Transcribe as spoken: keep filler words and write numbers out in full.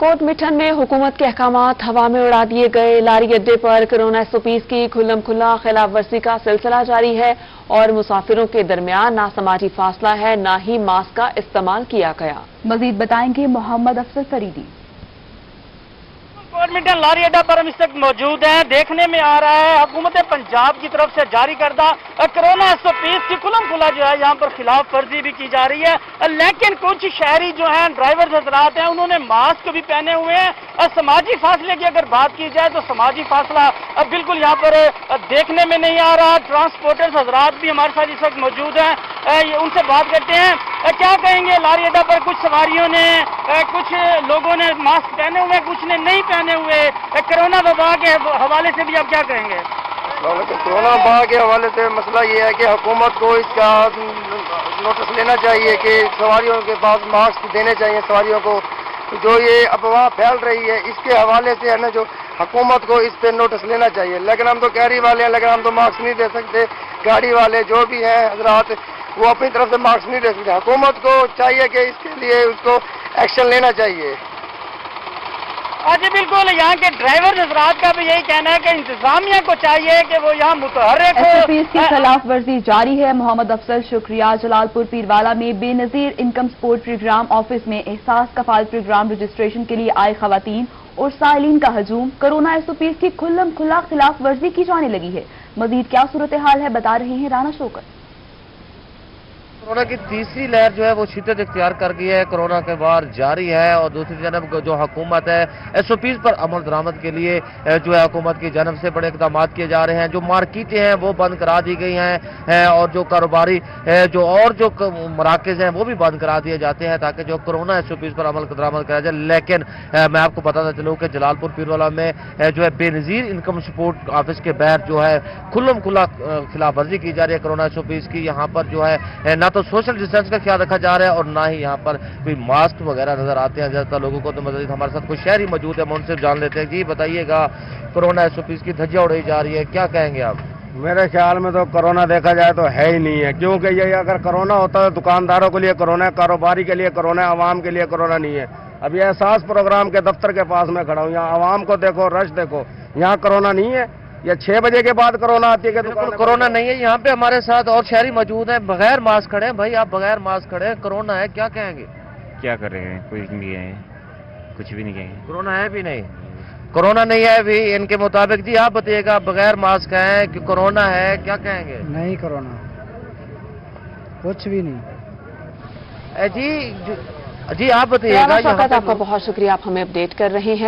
Coat Mithan में हुकूमत के अहकामात हवा में उड़ा दिए गए। लारी अड्डे पर कोरोना एस ओ पीज़ की खुल्लम खुल्ला खिलाफ वर्जी का सिलसिला जारी है और मुसाफिरों के दरमियान ना समाजी फासला है ना ही मास्क का इस्तेमाल किया गया। मजीद बताएंगे मोहम्मद अफजल फरीदी। कोट मिठन लारी अड्डा पर हम इस वक्त मौजूद हैं। देखने में आ रहा है हुकूमत पंजाब की तरफ से जारी करदा कोरोना एस ओ पीज़ की खुल्लम खुल्ला जो है यहाँ पर खिलाफ वर्जी भी की जा रही है, लेकिन कुछ शहरी जो हैं ड्राइवर हजरात हैं उन्होंने मास्क भी पहने हुए हैं। और समाजी फासले की अगर बात की जाए तो समाजी फासला अब बिल्कुल यहाँ पर देखने में नहीं आ रहा। ट्रांसपोर्टर्स हजरात भी हमारे साथ इस वक्त मौजूद हैं, उनसे बात करते हैं। क्या कहेंगे, लारी अड्डा पर कुछ सवारियों ने, कुछ लोगों ने मास्क पहने हुए, कुछ ने नहीं पहने हुए, कोरोना वबा के हवाले से भी आप क्या कहेंगे? कोरोना वबा के हवाले से मसला ये है कि हुकूमत को इसका नोटिस लेना चाहिए कि सवारियों के पास मास्क देने चाहिए। सवारियों को जो ये अफवाह फैल रही है इसके हवाले से है ना, जो हुकूमत को इस पे नोटिस लेना चाहिए। लेकिन हम तो कैरी वाले हैं, लेकिन हम तो मास्क नहीं दे सकते। गाड़ी वाले जो भी हैं हजरात वो अपनी तरफ से मास्क नहीं दे सकते। हुकूमत को चाहिए कि इसके लिए उसको एक्शन लेना चाहिए। आज बिल्कुल यहाँ के ड्राइवर हजरात का भी यही कहना है कि इंतजामिया को चाहिए कि वो यहाँ मुतहर्रिक हो। एस ओ पीज़ की खिलाफ वर्जी जारी है। मोहम्मद अफजल शुक्रिया। जलालपुर पीरवाला में Benazir income support programme office में एहसास कफाल प्रोग्राम रजिस्ट्रेशन के लिए आए खवातीन और साइलिन का हजूम। कोरोना एस ओ पीज़ की खुल्लम खुला खिलाफ वर्जी की जाने लगी है। मजीद क्या सूरत हाल है बता रहे हैं राना शौकत। कोरोना की तीसरी लहर जो है वो शिद्दत इख्तियार कर गई है। कोरोना के वार जारी है और दूसरी जानब जो हुकूमत है एस ओ पीज़ पर अमल दरामद के लिए जो है हुकूमत की जानब से बड़े इकदाम किए जा रहे हैं। जो मार्केटें हैं वो बंद करा दी गई हैं और जो कारोबारी जो और जो मराकज़ हैं वो भी बंद करा दिए जाते हैं ताकि जो कोरोना एस ओ पीज़ पर अमल दरामद कराया जाए। लेकिन मैं आपको बताता चलूँ कि जलालपुर पीरवाला में जो है बेनज़ीर इनकम सपोर्ट ऑफिस के बाहर जो है खुल्लम खुला खिलाफ वर्जी की जा रही है कोरोना एस ओ पीज़ की। यहाँ पर जो है ना तो सोशल डिस्टेंस का ख्याल रखा जा रहा है और ना ही यहाँ पर कोई मास्क वगैरह नजर आते हैं ज्यादातर लोगों को। तो मजीद हमारे साथ कोई शहरी मौजूद है, हम उनसे जान लेते हैं। जी बताइएगा, कोरोना एस ओ पीज़ की धज्जियां उड़ाई जा रही है, क्या कहेंगे आप? मेरे ख्याल में तो कोरोना देखा जाए तो है ही नहीं है, क्योंकि ये अगर कोरोना होता है दुकानदारों के लिए कोरोना, कारोबारी के लिए कोरोना, आवाम के लिए कोरोना नहीं है। अभी एहसास प्रोग्राम के दफ्तर के पास मैं खड़ा हूँ, यहाँ आवाम को देखो, रश देखो, यहाँ कोरोना नहीं है। या छह बजे के बाद कोरोना आती है तो कोरोना नहीं है। यहाँ पे हमारे साथ और शहरी मौजूद हैं, बगैर मास्क खड़े हैं। भाई आप बगैर मास्क खड़े हैं, कोरोना है, क्या कहेंगे? क्या करेंगे, कुछ नहीं है, कुछ भी नहीं कहेंगे। कोरोना है भी नहीं, कोरोना नहीं है अभी इनके मुताबिक। जी आप बताइएगा, आप बगैर मास्क है कि कोरोना है, क्या कहेंगे? नहीं, कोरोना कुछ भी नहीं। जी जी आप बताइएगा। आपका बहुत शुक्रिया, आप हमें अपडेट कर रहे हैं।